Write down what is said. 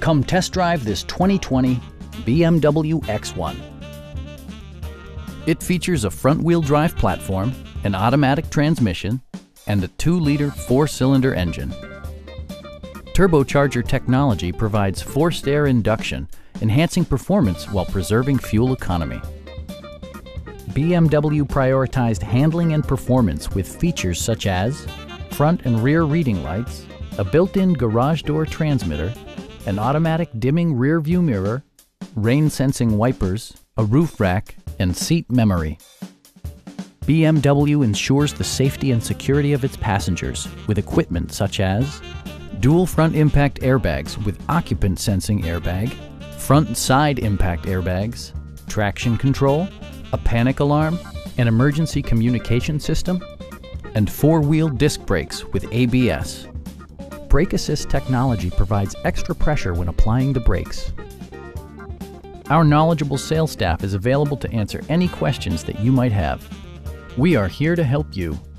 Come test drive this 2020 BMW X1. It features a front-wheel drive platform, an automatic transmission, and a 2-liter 4-cylinder engine. Turbocharger technology provides forced air induction, enhancing performance while preserving fuel economy. BMW prioritized handling and performance with features such as front and rear reading lights, a built-in garage door transmitter, an automatic dimming rear-view mirror, rain-sensing wipers, a roof rack, and seat memory. BMW ensures the safety and security of its passengers with equipment such as dual front impact airbags with occupant sensing airbag, front and side impact airbags, traction control, a panic alarm, an emergency communication system, and four-wheel disc brakes with ABS. Brake assist technology provides extra pressure when applying the brakes. Our knowledgeable sales staff is available to answer any questions that you might have. We are here to help you.